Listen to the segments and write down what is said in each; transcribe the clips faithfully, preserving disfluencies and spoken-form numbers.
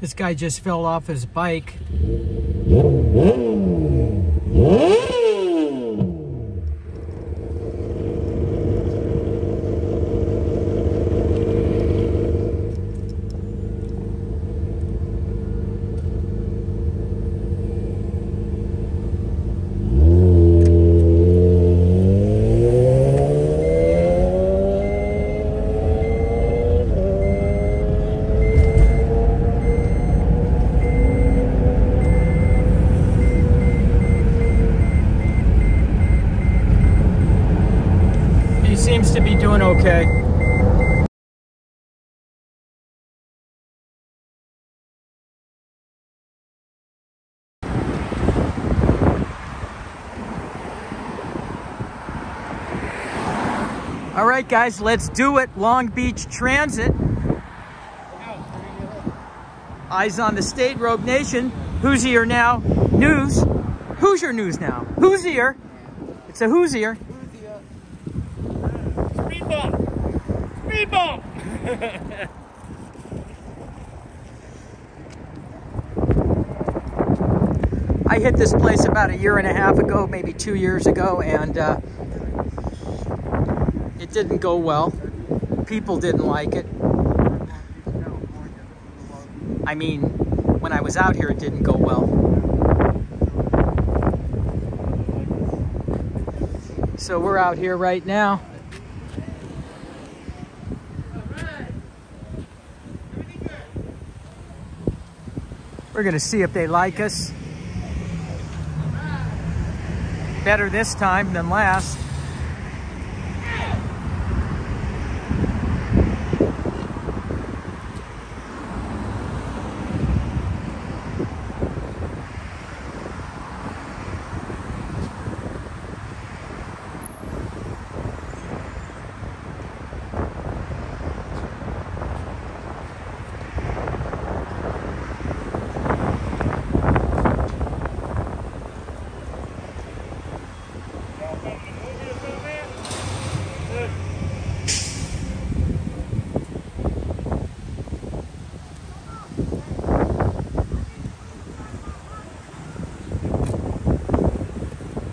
This guy just fell off his bike. Seems to be doing okay. All right, guys, let's do it. Long Beach Transit. Eyes on the state, Rogue Nation. Hoosier Now News. Hoosier News Now. Hoosier. It's a Hoosier. Speed bump! Speed bump! I hit this place about a year and a half ago, maybe two years ago, and uh, it didn't go well. People didn't like it. I mean, when I was out here, it didn't go well. So we're out here right now. We're going to see if they like us. Better this time than last.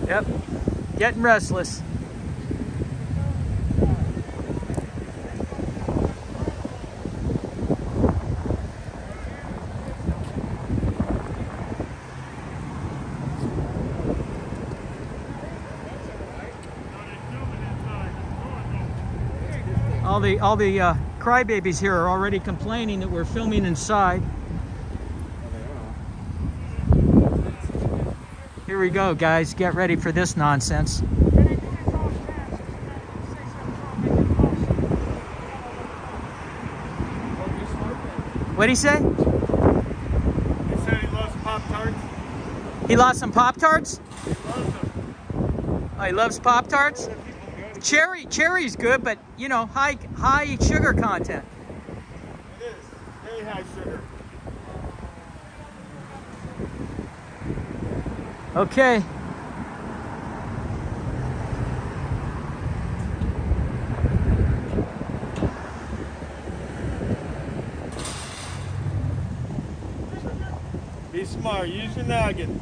Yep, getting restless. All the all the uh, crybabies here are already complaining that we're filming inside. Here we go, guys. Get ready for this nonsense. What'd he say? He said he lost Pop-Tarts. He lost some Pop-Tarts? He loves them. Oh, he loves Pop-Tarts? Cherry, cherry's good, but, you know, high, high sugar content. It is. Very high sugar. Okay. Be smart. Use your noggin.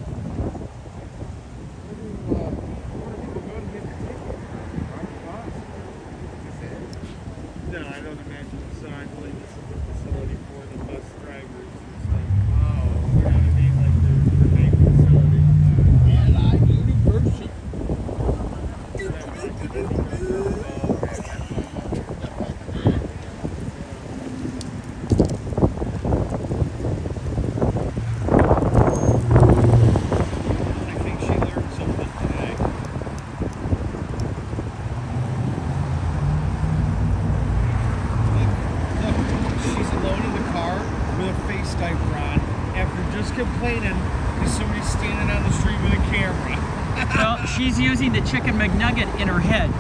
No, I don't imagine the sign like this is the facility for the bus drivers. It's like, wow, you know what I mean? Complaining because somebody's standing on the street with a camera. Well, she's using the Chicken McNugget in her head.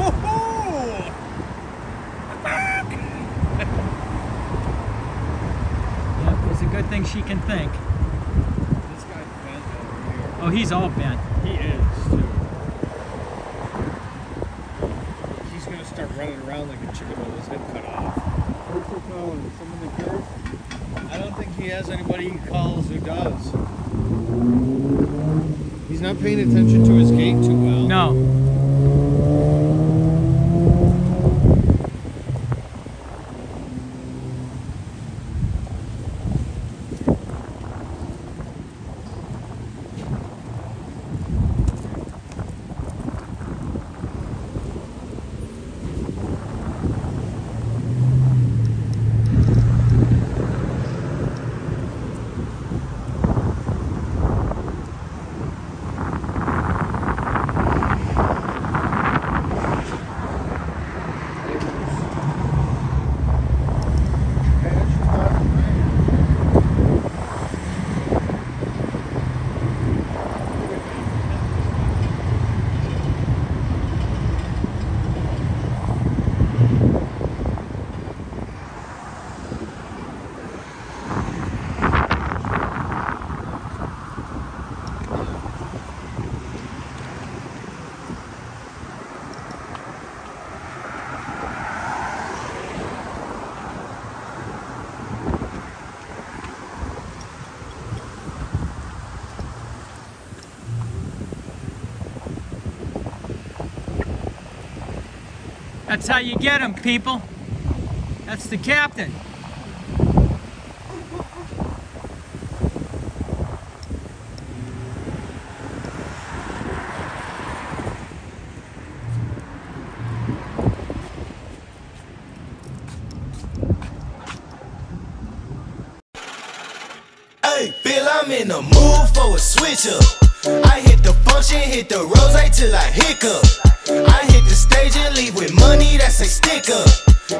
Yeah, it's a good thing she can think. This guy's bent over here. Oh, he's all bent. He is, too. He's going to start running around like a chicken with his head cut off. Where's the phone? Someone in the curb? I don't think he has anybody he calls who does. He's not paying attention to his gate too well. No. That's how you get him, people. That's the captain. Hey, Bill, I'm in the mood for a switch up. I hit the function, hit the rose till I hiccup. I hit the stage and leave with money, that's a sticker.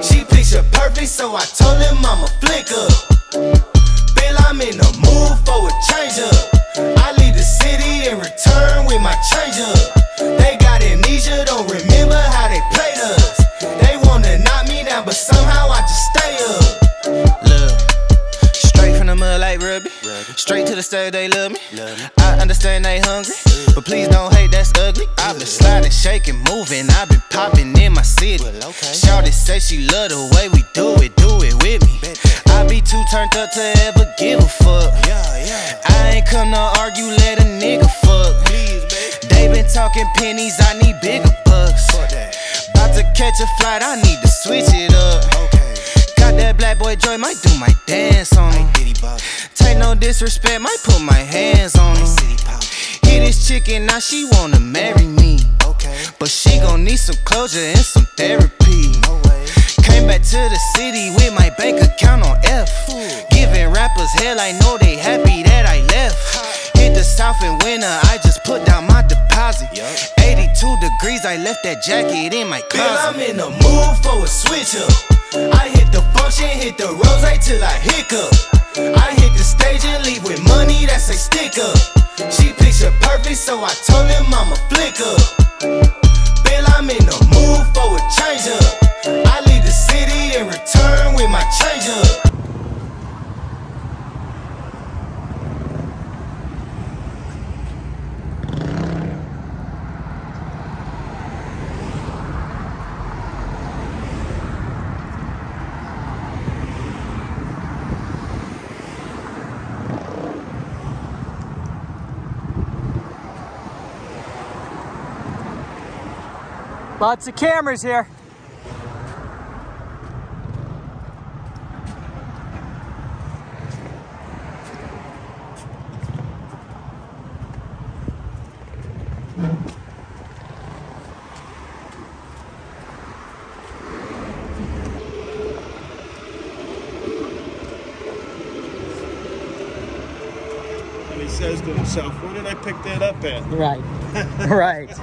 She picture perfect, so I told him I'm a flicker. Bill, I'm in the mood for a change up. I leave the city and return with my change up. They got amnesia, don't remember how they played us. They wanna knock me down, but somehow I just stay up. Look, straight from the mud like Ruby. Straight to the stage, they love me. I understand they hungry, but please don't hate, that's ugly. I've been sliding, shaking, moving, I've been popping in my city. Shawty say she love the way we do it, do it with me. I be too turned up to ever give a fuck. I ain't come to argue, let a nigga fuck. They been talking pennies, I need bigger bucks. About to catch a flight, I need to switch it up. Got that black boy Joy, might do my dance on him. Take no disrespect, might put my hands on him. Hit this chicken, now she wanna marry me. But she gon' need some closure and some therapy. Came back to the city with my bank account on F. Giving rappers hell, I know they happy that I left. Hit the south in winter, I just put down my deposit. Eighty-two degrees, I left that jacket in my closet. Bill, I'm in the mood for a switch up. I hit the function, hit the rose till I hiccup. I hit the stage and leave with money, that's a sticker. She picture perfect, so I told him I'm a flicker. Bill, I'm in the mood for a change up. I leave the city and return with my change up. Lots of cameras here. And he says to himself, where did I pick that up at? Right. Right.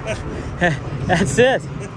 That's it.